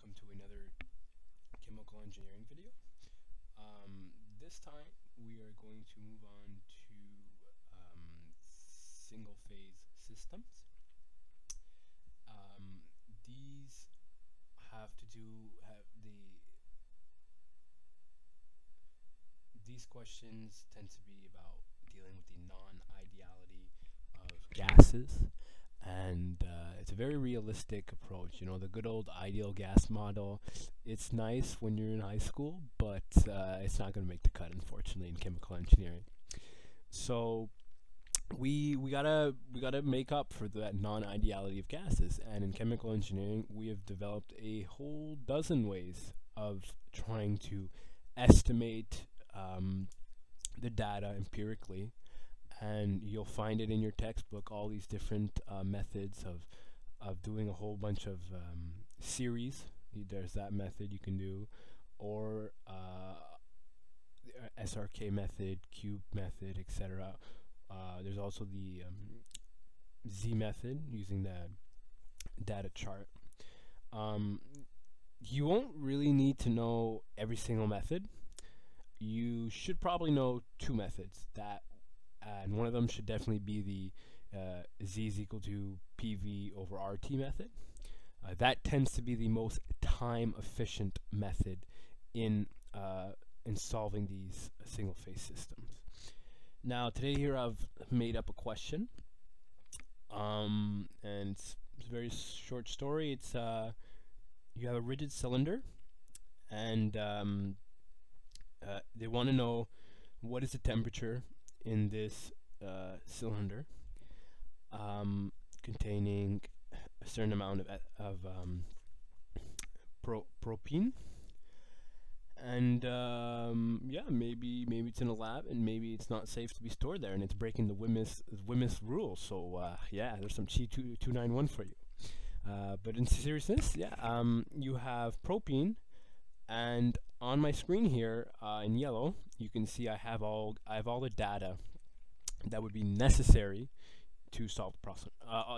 welcome to another chemical engineering video. This time we are going to move on to single phase systems. These these questions tend to be about dealing with the non-ideality of gases, and it's a very realistic approach. You know, the good old ideal gas model, it's nice when you're in high school, but it's not going to make the cut, unfortunately, in chemical engineering. So we gotta make up for that non-ideality of gases, and in chemical engineering we have developed a whole dozen ways of trying to estimate the data empirically, and you'll find it in your textbook, all these different methods of doing a whole bunch of series. There's that method you can do, or SRK method, cube method, etc. There's also the Z method, using the data chart. You won't really need to know every single method. You should probably know two methods, that and one of them should definitely be the Z is equal to PV over RT method. That tends to be the most time efficient method in solving these single phase systems. Now today here I've made up a question, and it's a very short story. It's you have a rigid cylinder, and they want to know what is the temperature in this cylinder containing a certain amount of propene, and yeah, maybe it's in a lab, and maybe it's not safe to be stored there, and it's breaking the WMES rule. So yeah, there's some C2291 for you. But in seriousness, yeah, you have propene, and on my screen here, in yellow, you can see I have all the data that would be necessary to solve the problem.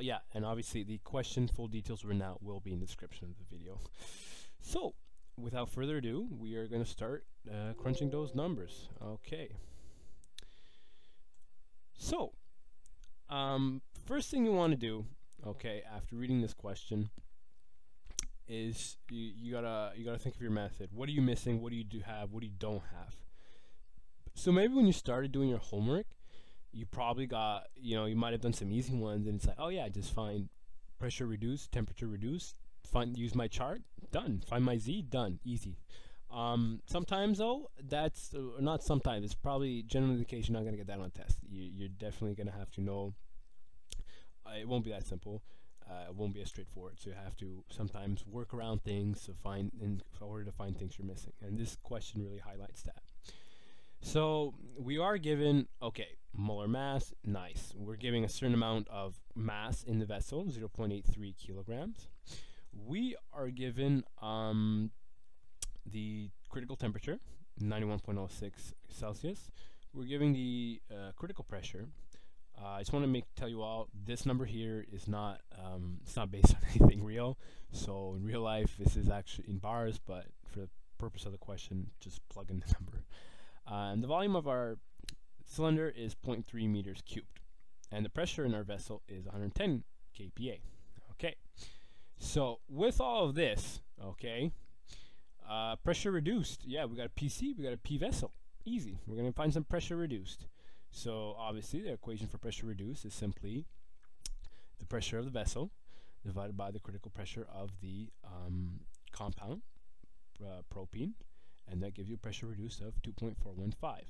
Yeah, and obviously the question, full details will be in the description of the video. So without further ado, we are going to start crunching those numbers. Okay. So first thing you want to do, okay, after reading this question, is you gotta think of your method. What are you missing? What do you have? What do you don't have? So maybe when you started doing your homework, you probably got, you know, you might have done some easy ones, and it's like, oh yeah, just find pressure reduced, temperature reduced, find, use my chart, done. Find my Z, done, easy. Sometimes though, that's not sometimes. It's probably generally the case. You're not gonna get that on a test. You're definitely gonna have to know. It won't be that simple. It won't be as straightforward, so you have to sometimes work around things to find, in order to find things you're missing, and this question really highlights that. So we are given, okay, molar mass, nice, we're giving a certain amount of mass in the vessel, 0.83 kilograms. We are given the critical temperature, 91.06 Celsius. We're giving the critical pressure. I just want to tell you all, this number here is not it's not based on anything real. So in real life, this is actually in bars, but for the purpose of the question, just plug in the number. And the volume of our cylinder is 0.3 meters cubed, and the pressure in our vessel is 110 kPa. Okay, so with all of this, okay, pressure reduced. Yeah, we got a PC, we got a P vessel. Easy. We're gonna find some pressure reduced. So obviously the equation for pressure reduced is simply the pressure of the vessel divided by the critical pressure of the compound, propene, and that gives you pressure reduced of 2.415. Okay.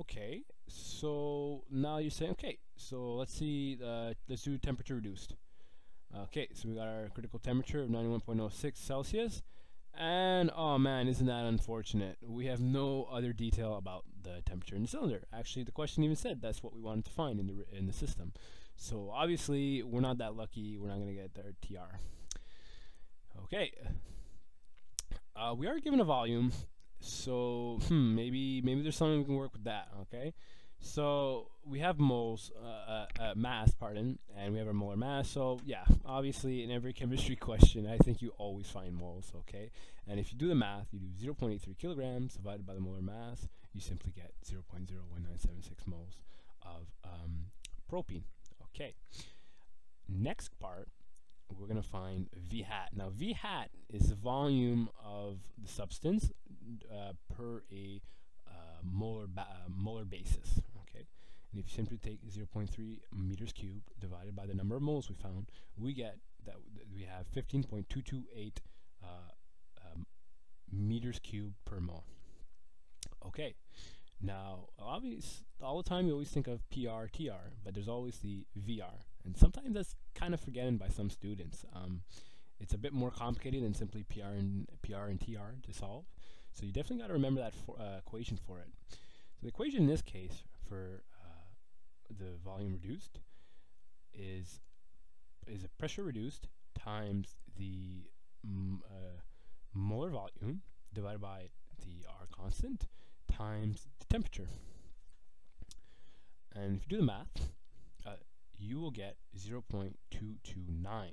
Okay, so now you're saying, okay, so let's see, let's do temperature reduced. Okay, so we got our critical temperature of 91.06 Celsius. And oh man, isn't that unfortunate? We have no other detail about the temperature in the cylinder. Actually, the question even said that's what we wanted to find in the system. So obviously, we're not that lucky. We're not going to get the TR. Okay. We are given a volume, so maybe there's something we can work with that. Okay, So we have moles, mass, pardon, and we have our molar mass. So yeah, obviously in every chemistry question, I think you always find moles, okay? And if you do the math, you do 0.83 kilograms divided by the molar mass, you simply get 0.01976 moles of propene, okay? Next part, we're going to find V hat. Now V hat is the volume of the substance per a molar basis, okay? And if you simply take 0.3 meters cubed divided by the number of moles we found, we get that we have 15.228 meters cubed per mole. Okay, now obvious, all the time you always think of PR, TR, but there's always the VR, and sometimes that's kind of forgotten by some students. It's a bit more complicated than simply PR and TR to solve. So you definitely got to remember that equation for it. So the equation in this case for the volume reduced is a pressure reduced times the molar volume divided by the R constant times the temperature. And if you do the math, you will get 0.229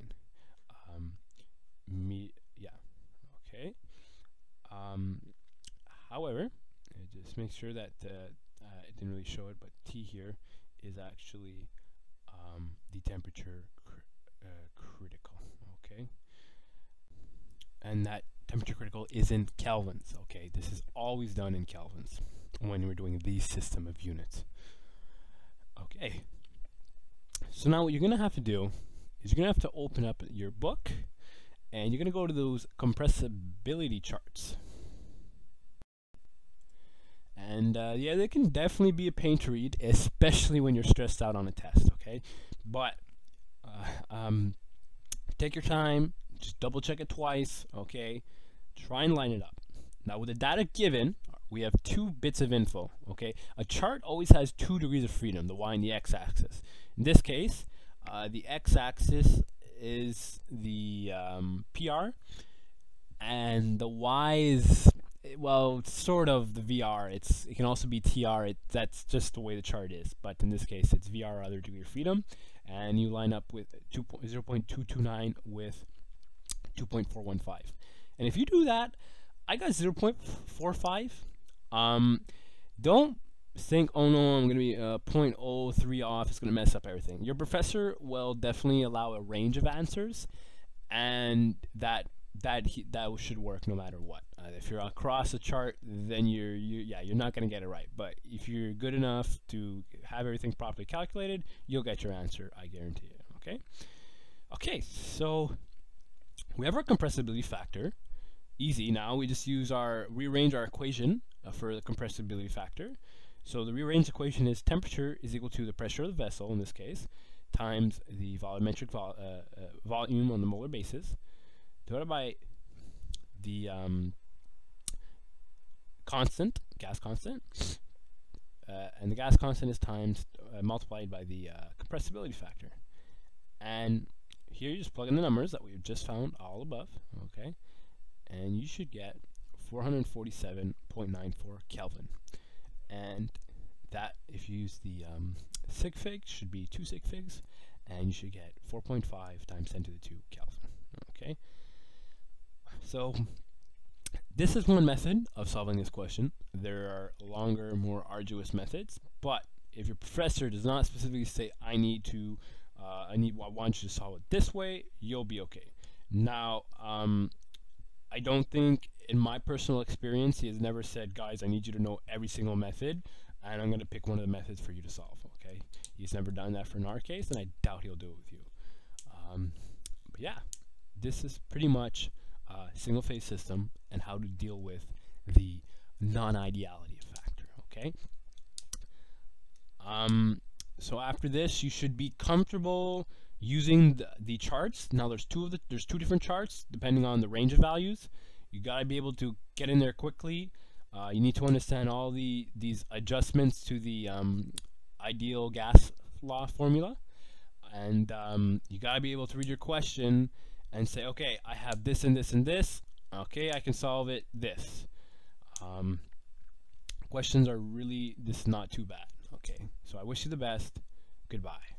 However, just make sure that it didn't really show it, but T here is actually the temperature critical, okay? And that temperature critical is in kelvins, okay? This is always done in kelvins when we're doing these system of units. Okay, so now what you're gonna have to do is you're gonna have to open up your book and you're gonna go to those compressibility charts. And yeah, they can definitely be a pain to read, especially when you're stressed out on a test, okay? But take your time, just double check it twice, okay? Try and line it up. Now with the data given, we have two bits of info, okay? A chart always has 2 degrees of freedom, the Y and the X axis. In this case, the X axis is the PR, and the Y is, well, it's sort of the VR. It can also be TR. That's just the way the chart is. But in this case, it's VR, other degree of freedom, and you line up with 0.229 with 2.415. And if you do that, I got 0.45. Don't think, oh no, I'm gonna be 0.03 off. It's gonna mess up everything. Your professor will definitely allow a range of answers, and that should work no matter what. If you're across the chart, then you're not going to get it right. But if you're good enough to have everything properly calculated, you'll get your answer, I guarantee it. Okay. Okay. So we have our compressibility factor. Easy. Now we just use rearrange our equation for the compressibility factor. So the rearranged equation is temperature is equal to the pressure of the vessel in this case times the volumetric volume on the molar basis, divided by the constant, gas constant, and the gas constant is times multiplied by the compressibility factor. And here you just plug in the numbers that we've just found all above, okay? And you should get 447.94 Kelvin. And that, if you use the sig fig, should be 2 sig figs, and you should get 4.5 times 10 to the 2 Kelvin, okay? So this is one method of solving this question. There are longer, more arduous methods, but if your professor does not specifically say, I want you to solve it this way, you'll be okay. Now, I don't think, in my personal experience, he has never said, guys, I need you to know every single method, and I'm gonna pick one of the methods for you to solve, okay? He's never done that for in our case, and I doubt he'll do it with you. But yeah, this is pretty much single phase system and how to deal with the non-ideality factor, okay? So after this, you should be comfortable using the charts. Now there's two different charts depending on the range of values. You gotta be able to get in there quickly. You need to understand all these adjustments to the ideal gas law formula, and you gotta be able to read your question and say, okay, I have this and this and this, okay, I can solve it this. Questions are really, this is not too bad, okay? SRK. So I wish you the best. Goodbye.